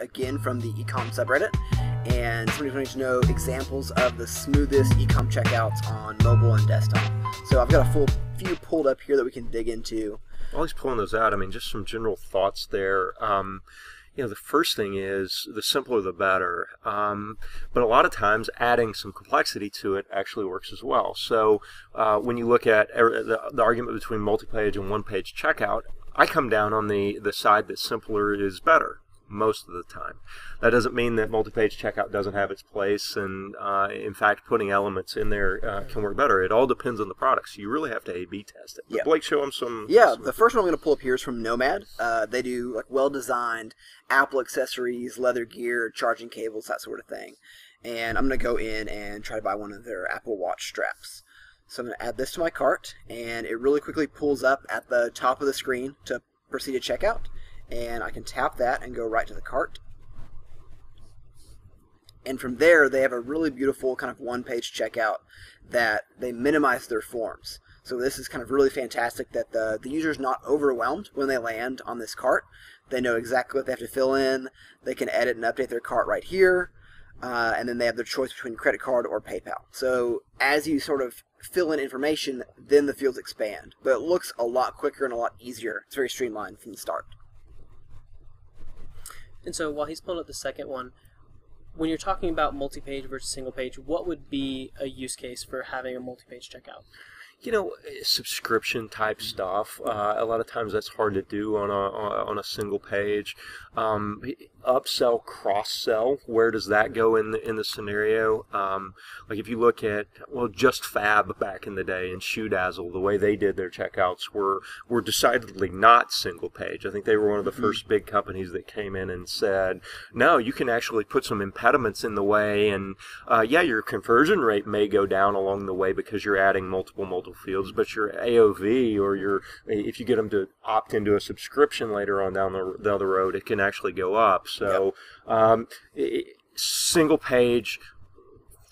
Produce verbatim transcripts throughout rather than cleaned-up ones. Again from the ecom subreddit, and somebody wanted to know examples of the smoothest ecom checkouts on mobile and desktop. So I've got a full few pulled up here that we can dig into. While he's pulling those out, I mean, just some general thoughts there. Um, you know, the first thing is the simpler the better, um, but a lot of times adding some complexity to it actually works as well. So uh, when you look at the, the argument between multi-page and one-page checkout, I come down on the the side that simpler is better most of the time. That doesn't mean that multi-page checkout doesn't have its place, and uh, in fact putting elements in there uh, can work better. It all depends on the product, so you really have to A B test it. Yeah. Blake, show them some. Yeah, some the first one I'm going to pull up here is from Nomad. Uh, they do like well-designed Apple accessories, leather gear, charging cables, that sort of thing. And I'm going to go in and try to buy one of their Apple Watch straps. So I'm going to add this to my cart, and it really quickly pulls up at the top of the screen to proceed to checkout. And I can tap that and go right to the cart. And from there, they have a really beautiful kind of one-page checkout that they minimize their forms. So this is kind of really fantastic that the, the user is not overwhelmed when they land on this cart. They know exactly what they have to fill in. They can edit and update their cart right here. Uh, and then they have their choice between credit card or PayPal. So as you sort of fill in information, then the fields expand. But it looks a lot quicker and a lot easier. It's very streamlined from the start. And so while he's pulling up the second one, when you're talking about multi-page versus single page, what would be a use case for having a multi-page checkout? You know, subscription type stuff. Uh, a lot of times that's hard to do on a, on a single page. Um, upsell, cross-sell, where does that go in the, in the scenario? Um, like if you look at, well, JustFab back in the day and Shoe Dazzle, the way they did their checkouts were, were decidedly not single page. I think they were one of the first big companies that came in and said, no, you can actually put some impediments in the way. And uh, yeah, your conversion rate may go down along the way because you're adding multiple, multiple fields, but your A O V or your, if you get them to opt into a subscription later on down the, down the road, it can actually go up. So yep. um, single page,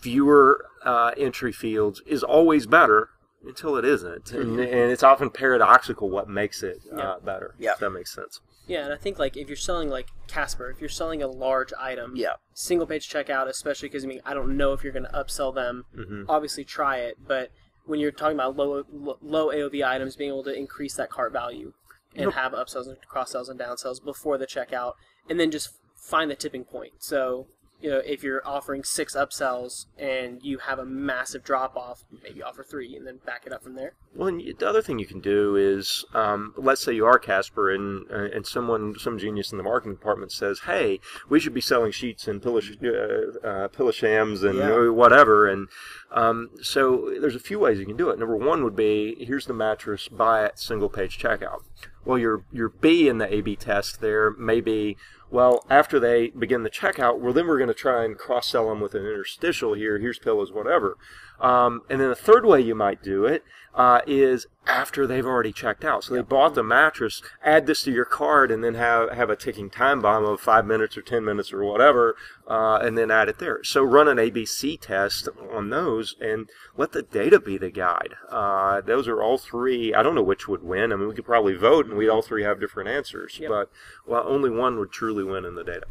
fewer uh, entry fields is always better until it isn't. Mm-hmm. and, and it's often paradoxical what makes it yep. uh, better, yep. if that makes sense. Yeah, and I think like if you're selling like Casper, if you're selling a large item, yeah. single page checkout, especially because I mean, I don't know if you're going to upsell them. Mm-hmm. Obviously try it, but when you're talking about low low A O V items, being able to increase that cart value and have upsells and cross-sells and downsells before the checkout, and then just find the tipping point. So, you know, if you're offering six upsells and you have a massive drop-off, maybe offer three and then back it up from there. Well, and the other thing you can do is, um, let's say you are Casper and uh, and someone, some genius in the marketing department says, hey, we should be selling sheets and pillow, uh, uh, pillow shams and yeah. whatever. And um, so there's a few ways you can do it. Number one would be, here's the mattress, buy it, single-page checkout. Well, your, your B in the A B test there may be, well, after they begin the checkout, well, then we're going to try and cross-sell them with an interstitial here. Here's pillows, whatever. Um, and then the third way you might do it uh, is after they've already checked out. So they bought the mattress, add this to your card, and then have, have a ticking time bomb of five minutes or ten minutes or whatever, uh, and then add it there. So run an A B C test on those and let the data be the guide. Uh, those are all three. I don't know which would win. I mean, we could probably vote, and we all three have different answers, yep. but well, only one would truly win in the data.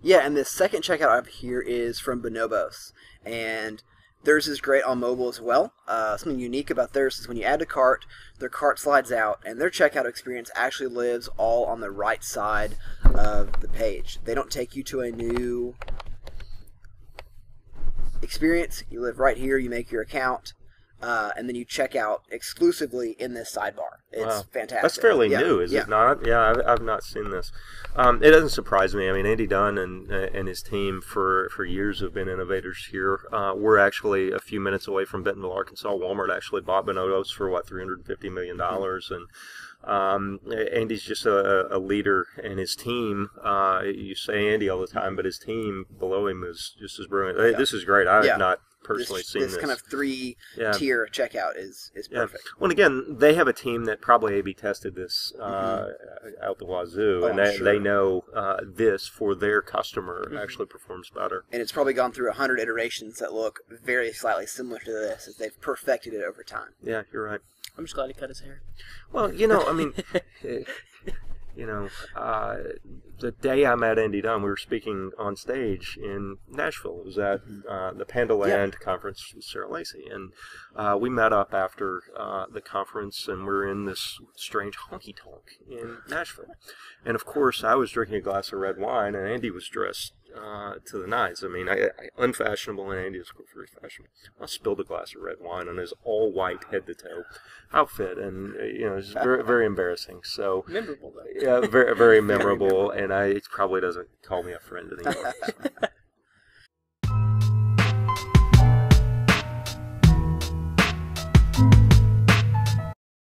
Yeah, and the second checkout I have here is from Bonobos, and theirs is great on mobile as well. Uh, something unique about theirs is when you add a cart, their cart slides out, and their checkout experience actually lives all on the right side of the page. They don't take you to a new experience. You live right here, you make your account, Uh, and then you check out exclusively in this sidebar. It's wow. fantastic. That's fairly yeah. new, is yeah. it not? Yeah, I've, I've not seen this. Um, it doesn't surprise me. I mean, Andy Dunn and uh, and his team for, for years have been innovators here. Uh, we're actually a few minutes away from Bentonville, Arkansas. Walmart actually bought Bonobos for, what, three hundred fifty million dollars. Mm-hmm. And um, Andy's just a, a leader, and his team, uh, you say Andy all the time, but his team below him is just as brilliant. Hey, yeah. This is great. I yeah. have not personally this, seen this, this kind of three yeah. tier checkout is is perfect. Yeah. Well, and again, they have a team that probably A B tested this uh, mm-hmm. out the wazoo, oh, and they, sure. they know uh, this for their customer mm-hmm. actually performs better. And it's probably gone through a hundred iterations that look very slightly similar to this, as they've perfected it over time. Yeah, you're right. I'm just glad he cut his hair. Well, you know, I mean. you know, uh, the day I met Andy Dunn, we were speaking on stage in Nashville. It was at uh, the Pandaland yeah. conference with Sarah Lacey. And uh, we met up after uh, the conference, and we were in this strange honky-tonk in Nashville. And, of course, I was drinking a glass of red wine, and Andy was dressed uh, to the nines. I mean, I, I, unfashionable, and Andy was very fashionable. I spilled a glass of red wine on his all-white, head-to-toe outfit, and, you know, it was very, very embarrassing. So memorable, though. Yeah, very, very memorable, and I, it probably doesn't call me a friend anymore. So.